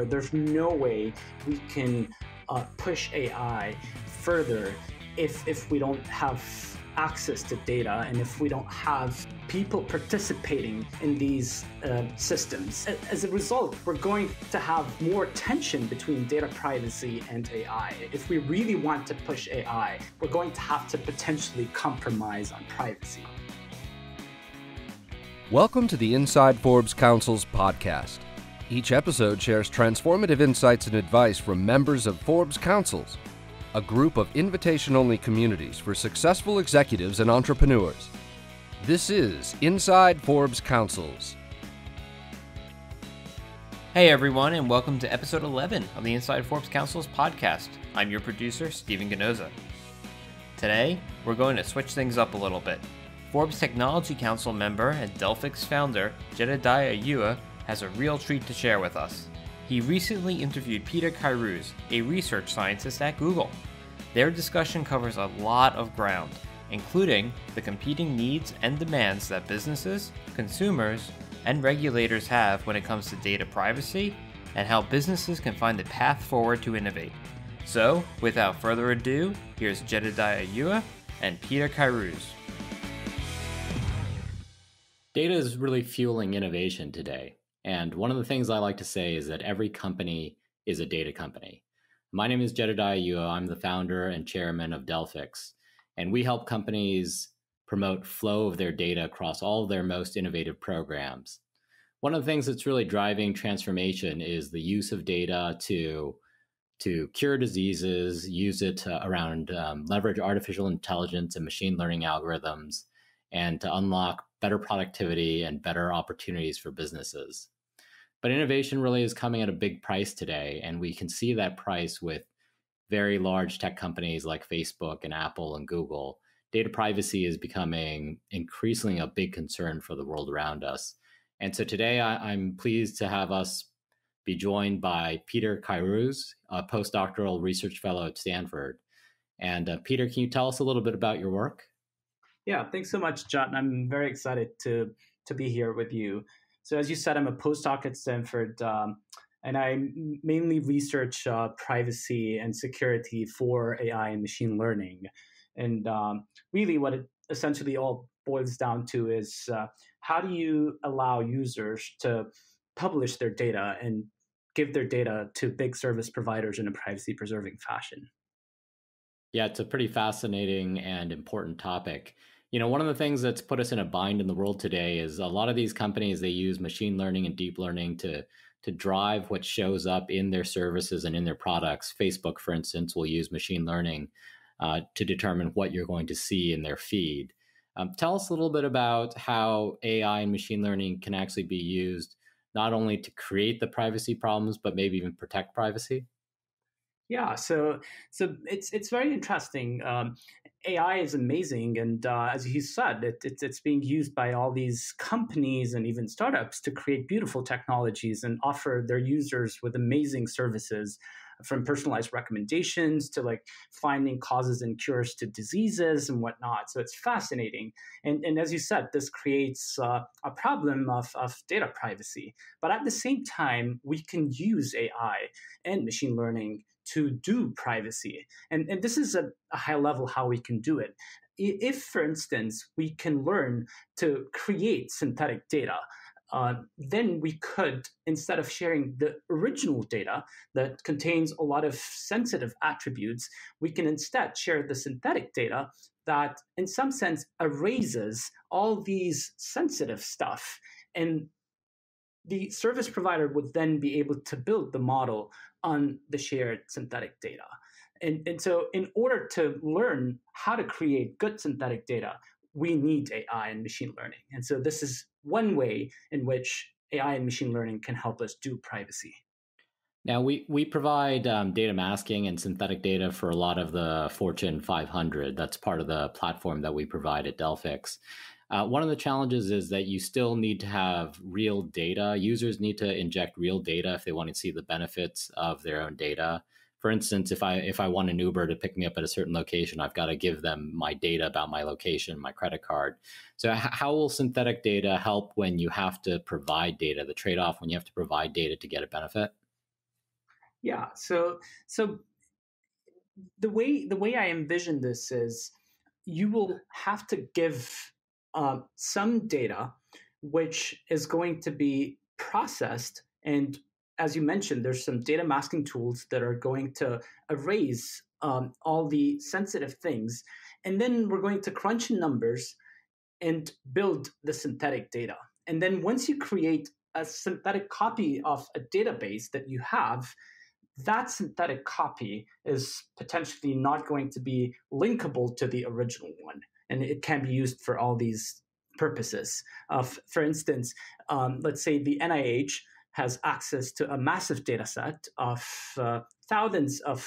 There's no way we can push AI further if we don't have access to data and if we don't have people participating in these systems. As a result, we're going to have more tension between data privacy and AI. If we really want to push AI, we're going to have to potentially compromise on privacy. Welcome to the Inside Forbes Council's podcast. Each episode shares transformative insights and advice from members of Forbes Councils, a group of invitation-only communities for successful executives and entrepreneurs. This is Inside Forbes Councils. Hey everyone, and welcome to episode 11 of the Inside Forbes Councils podcast. I'm your producer, Stephen Ganoza. Today, we're going to switch things up a little bit. Forbes Technology Council member and Delphix founder, Jedidiah Yueh, has a real treat to share with us. He recently interviewed Peter Kairouz, a research scientist at Google. Their discussion covers a lot of ground, including the competing needs and demands that businesses, consumers, and regulators have when it comes to data privacy, and how businesses can find the path forward to innovate. So, without further ado, here's Jedidiah Yueh and Peter Kairouz. Data is really fueling innovation today. And one of the things I like to say is that every company is a data company. My name is Jedidiah Yueh. I'm the founder and chairman of Delphix, and we help companies promote flow of their data across all of their most innovative programs. One of the things that's really driving transformation is the use of data to cure diseases, use it to, leverage artificial intelligence and machine learning algorithms, and to unlock better productivity and better opportunities for businesses. But innovation really is coming at a big price today, and we can see that price with very large tech companies like Facebook and Apple and Google. Data privacy is becoming increasingly a big concern for the world around us. And so today I'm pleased to have us be joined by Peter Kairouz, a postdoctoral research fellow at Stanford. And Peter, can you tell us a little bit about your work? Yeah, thanks so much, John. I'm very excited to be here with you. So as you said, I'm a postdoc at Stanford, and I mainly research privacy and security for AI and machine learning. And really what it essentially all boils down to is how do you allow users to publish their data and give their data to big service providers in a privacy-preserving fashion? Yeah, it's a pretty fascinating and important topic. You know, one of the things that's put us in a bind in the world today is a lot of these companies, they use machine learning and deep learning to drive what shows up in their services and in their products. Facebook, for instance, will use machine learning to determine what you're going to see in their feed. Tell us a little bit about how AI and machine learning can actually be used not only to create the privacy problems, but maybe even protect privacy. Yeah, so it's very interesting. AI is amazing, and as you said, it's being used by all these companies and even startups to create beautiful technologies and offer their users with amazing services, from personalized recommendations to like finding causes and cures to diseases and whatnot. So it's fascinating, and as you said, this creates a problem of data privacy. But at the same time, we can use AI and machine learning to do privacy. And this is a high level how we can do it. If, for instance, we can learn to create synthetic data, then we could, instead of sharing the original data that contains a lot of sensitive attributes, we can instead share the synthetic data that, in some sense, erases all these sensitive stuff. And the service provider would then be able to build the model on the shared synthetic data. And so in order to learn how to create good synthetic data, we need AI and machine learning. And so this is one way in which AI and machine learning can help us do privacy. Now, we provide data masking and synthetic data for a lot of the Fortune 500. That's part of the platform that we provide at Delphix. One of the challenges is that you still need to have real data. Users need to inject real data if they want to see the benefits of their own data For instance, if I want an Uber to pick me up at a certain location, I've got to give them my data about my location, my credit card. So how will synthetic data help when you have to provide data, the trade-off when you have to provide data to get a benefit? Yeah, so the way I envision this is you will have to give some data, which is going to be processed. And as you mentioned, there's some data masking tools that are going to erase all the sensitive things. And then we're going to crunch numbers and build the synthetic data. And then once you create a synthetic copy of a database that you have, that synthetic copy is potentially not going to be linkable to the original one. And it can be used for all these purposes. For instance, let's say the NIH has access to a massive data set of thousands of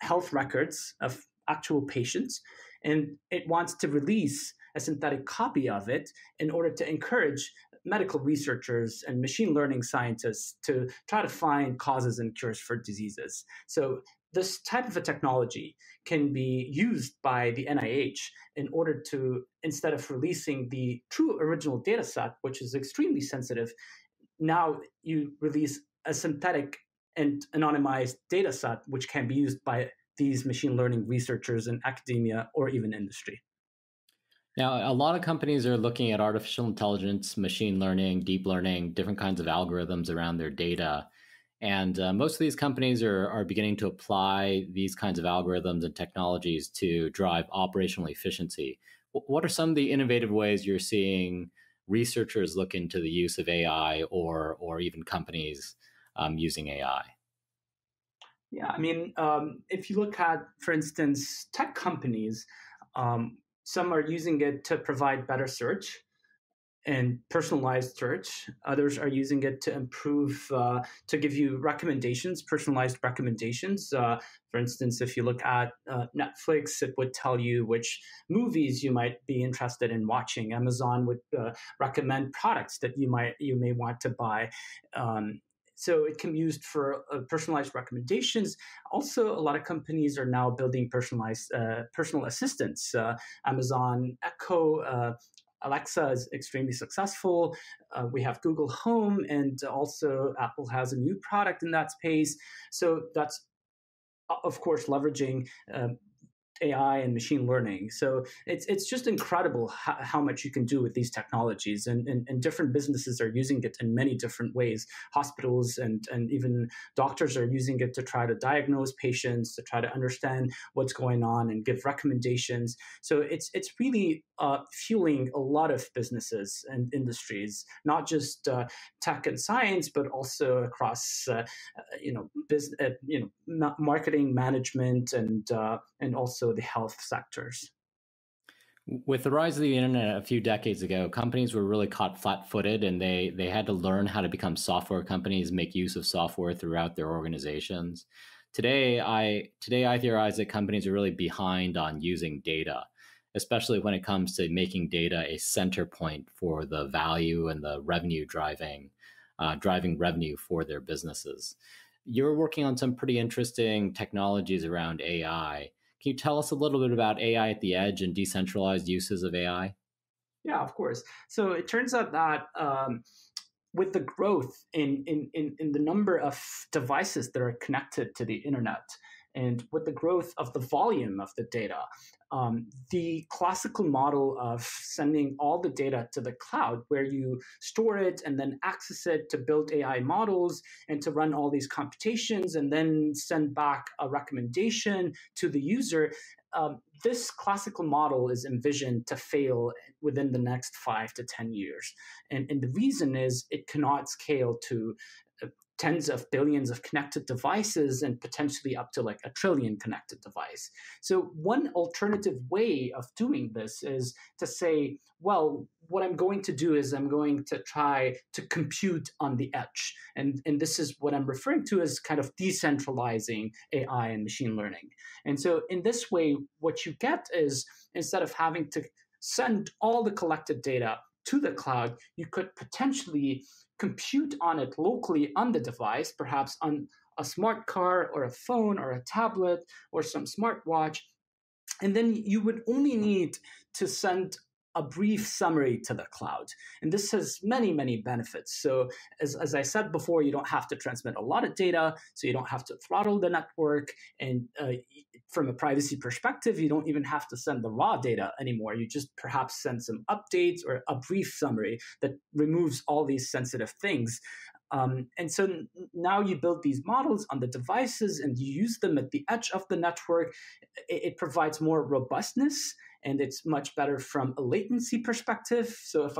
health records of actual patients, and it wants to release a synthetic copy of it in order to encourage medical researchers and machine learning scientists to try to find causes and cures for diseases. So this type of a technology can be used by the NIH in order to, instead of releasing the true original data set, which is extremely sensitive, now you release a synthetic and anonymized data set, which can be used by these machine learning researchers in academia or even industry. Now, a lot of companies are looking at artificial intelligence, machine learning, deep learning, different kinds of algorithms around their data. And most of these companies are beginning to apply these kinds of algorithms and technologies to drive operational efficiency. What are some of the innovative ways you're seeing researchers look into the use of AI or even companies using AI? Yeah, I mean, if you look at, for instance, tech companies, some are using it to provide better search and personalized search. Others are using it to improve, to give you recommendations, personalized recommendations. For instance, if you look at Netflix, it would tell you which movies you might be interested in watching. Amazon would recommend products that you may want to buy. So it can be used for personalized recommendations. Also, a lot of companies are now building personalized personal assistants. Amazon Echo, Alexa is extremely successful. We have Google Home, and also Apple has a new product in that space. So that's, of course, leveraging AI and machine learning. So it's just incredible how much you can do with these technologies, and different businesses are using it in many different ways. Hospitals and even doctors are using it to try to diagnose patients, to try to understand what's going on and give recommendations. So it's really fueling a lot of businesses and industries, not just tech and science, but also across marketing, management, and also the health sectors. With the rise of the internet a few decades ago, companies were really caught flat-footed, and they had to learn how to become software companies, make use of software throughout their organizations. Today I theorize that companies are really behind on using data, especially when it comes to making data a center point for the value and the revenue driving revenue for their businesses. You're working on some pretty interesting technologies around AI. Can you tell us a little bit about AI at the edge and decentralized uses of AI? Yeah, of course. So it turns out that with the growth in the number of devices that are connected to the internet, and with the growth of the volume of the data, the classical model of sending all the data to the cloud, where you store it and then access it to build AI models and to run all these computations and then send back a recommendation to the user, this classical model is envisioned to fail within the next 5 to 10 years. And the reason is it cannot scale to tens of billions of connected devices and potentially up to like 1 trillion connected device. So one alternative way of doing this is to say, well, what I'm going to do is I'm going to try to compute on the edge. And this is what I'm referring to as kind of decentralizing AI and machine learning. And so in this way, what you get is, instead of having to send all the collected data to the cloud, you could potentially compute on it locally on the device, perhaps on a smart car or a phone or a tablet or some smartwatch. And then you would only need to send a brief summary to the cloud. And this has many, many benefits. So as I said before, you don't have to transmit a lot of data, so you don't have to throttle the network. And from a privacy perspective, you don't even have to send the raw data anymore. You just perhaps send some updates or a brief summary that removes all these sensitive things. And so now you build these models on the devices and you use them at the edge of the network. It provides more robustness, and it's much better from a latency perspective. So if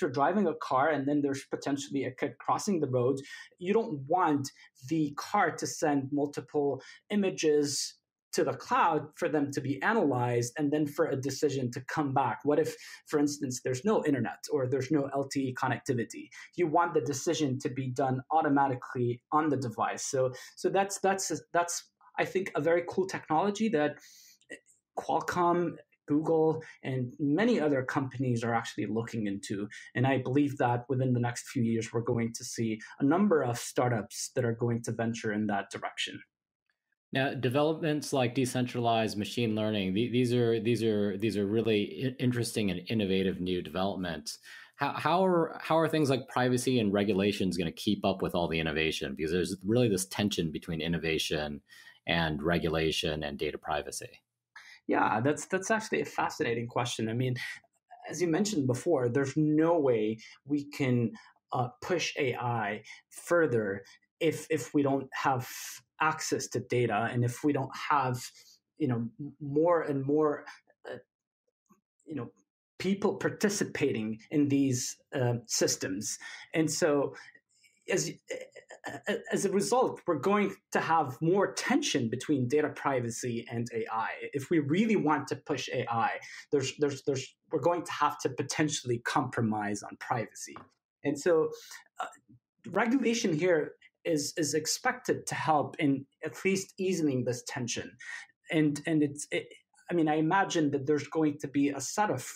you're driving a car and then there's potentially a kid crossing the road, you don't want the car to send multiple images to the cloud for them to be analyzed and then for a decision to come back. What if, for instance, there's no internet or there's no LTE connectivity? You want the decision to be done automatically on the device. So that's I think a very cool technology that Qualcomm, Google, and many other companies are actually looking into. And I believe that within the next few years, we're going to see a number of startups that are going to venture in that direction. Now, developments like decentralized machine learning, these are really interesting and innovative new developments. How are things like privacy and regulations going to keep up with all the innovation? Because there's really this tension between innovation and regulation and data privacy. Yeah, that's actually a fascinating question. I mean, as you mentioned before, there's no way we can push AI further if we don't have access to data, and if we don't have, more and more, people participating in these systems, and so. As a result, we're going to have more tension between data privacy and AI. If we really want to push AI, we're going to have to potentially compromise on privacy. And so regulation here is expected to help in at least easing this tension. And I imagine that there's going to be a set of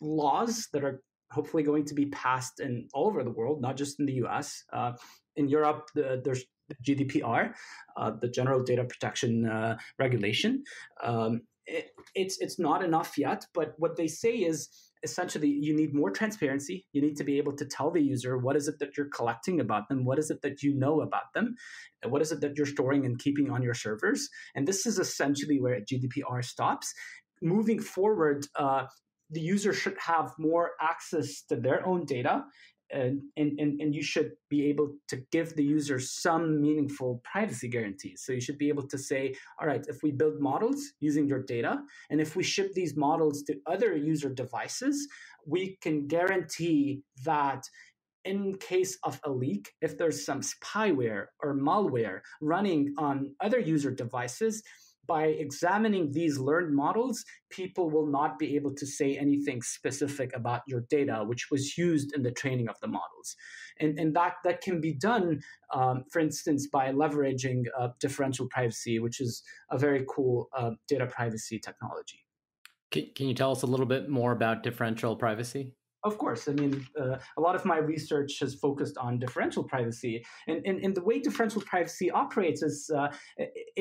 laws that are hopefully going to be passed all over the world, not just in the US. In Europe, there's GDPR, the General Data Protection Regulation. It's not enough yet, but what they say is essentially you need more transparency. You need to be able to tell the user what is it that you're collecting about them, what is it that you know about them, and what is it that you're storing and keeping on your servers. And this is essentially where GDPR stops. Moving forward, the user should have more access to their own data, and you should be able to give the user some meaningful privacy guarantees. So you should be able to say, all right, if we build models using your data, and if we ship these models to other user devices, we can guarantee that in case of a leak, if there's some spyware or malware running on other user devices, by examining these learned models, people will not be able to say anything specific about your data, which was used in the training of the models. And that can be done, for instance, by leveraging differential privacy, which is a very cool data privacy technology. Can you tell us a little bit more about differential privacy? Of course. I mean, a lot of my research has focused on differential privacy. And the way differential privacy operates is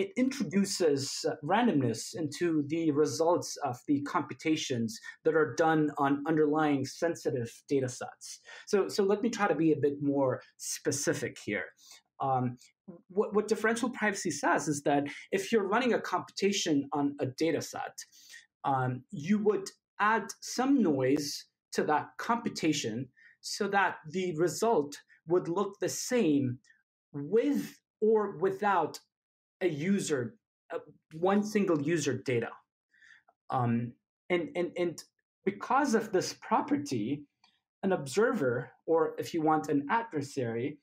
it introduces randomness into the results of the computations that are done on underlying sensitive data sets. So let me try to be a bit more specific here. What differential privacy says is that if you're running a computation on a data set, you would add some noise to that computation so that the result would look the same with or without one single user data. And because of this property, an observer, or if you want, an adversary,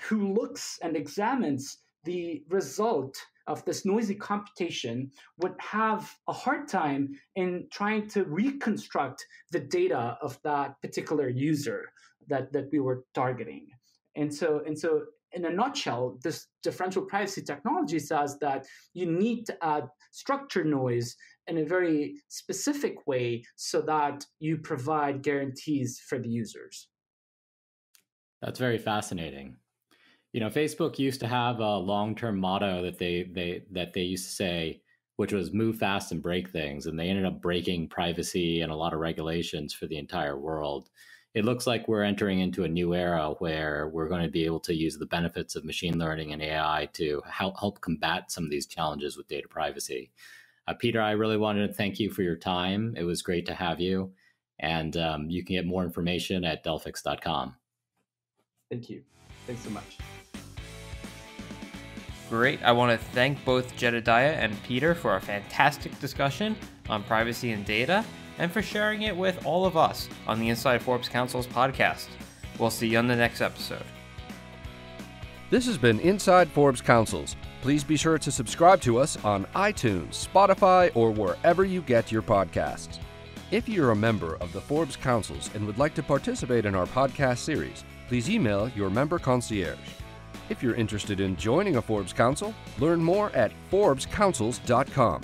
who looks and examines the result of this noisy computation would have a hard time in trying to reconstruct the data of that particular user that we were targeting. And so in a nutshell, this differential privacy technology says that you need to add structure noise in a very specific way so that you provide guarantees for the users. That's very fascinating. You know, Facebook used to have a long-term motto that they used to say, which was move fast and break things. And they ended up breaking privacy and a lot of regulations for the entire world. It looks like we're entering into a new era where we're going to be able to use the benefits of machine learning and AI to help combat some of these challenges with data privacy. Peter, I really wanted to thank you for your time. It was great to have you. And you can get more information at delphix.com. Thank you. Thanks so much. Great. I want to thank both Jedidiah and Peter for a fantastic discussion on privacy and data, and for sharing it with all of us on the Inside Forbes Council's podcast. We'll see you on the next episode. This has been Inside Forbes Council's. Please be sure to subscribe to us on iTunes, Spotify, or wherever you get your podcasts. If you're a member of the Forbes Councils and would like to participate in our podcast series, please email your member concierge. If you're interested in joining a Forbes Council, learn more at ForbesCouncils.com.